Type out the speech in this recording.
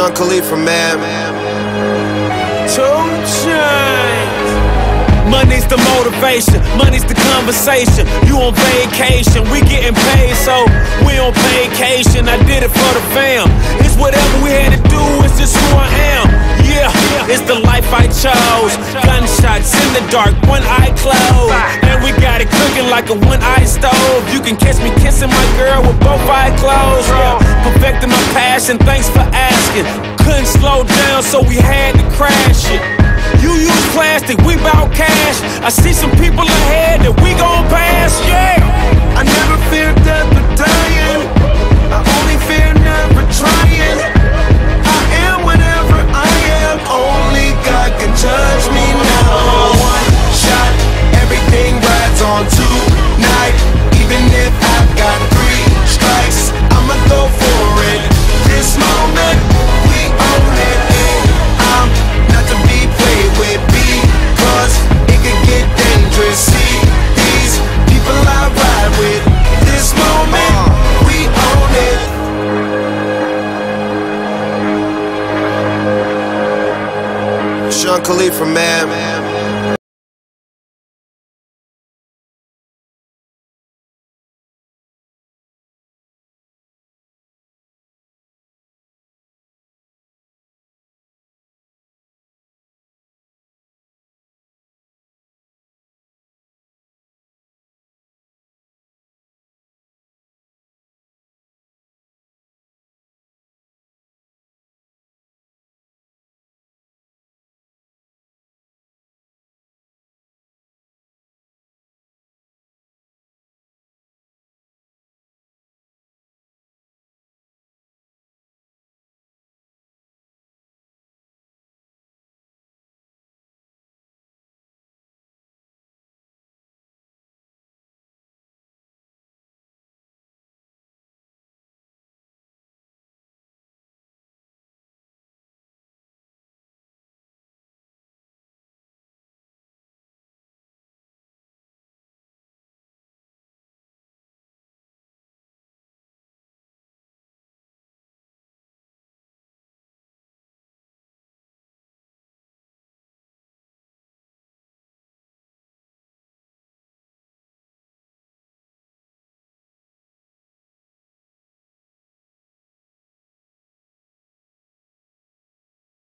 John Khalifa, man. 2 Chainz. Money's the motivation, money's the conversation. You on vacation, we getting paid, so we on vacation. I did it for the fam. It's whatever we had to do, it's just who I am. Yeah, it's the life I chose. Gunshots in the dark, one eye closed. And we got it cooking like a one-eyed stove. You can catch me kissing my girl with both eyes closed. Yeah, perfecting my passion, thanks for asking. Couldn't slow down, so we had to crash it. You use plastic, we bout cash. I see some people ahead that we gon' pass, yeah. I never feared death but dying. I only fear never trying. I am whatever I am. Only God can judge me now. One shot, everything rides on tonight. Even if I've got 3 strikes, I'ma go for it. This moment, we own it. John Khalifa, man.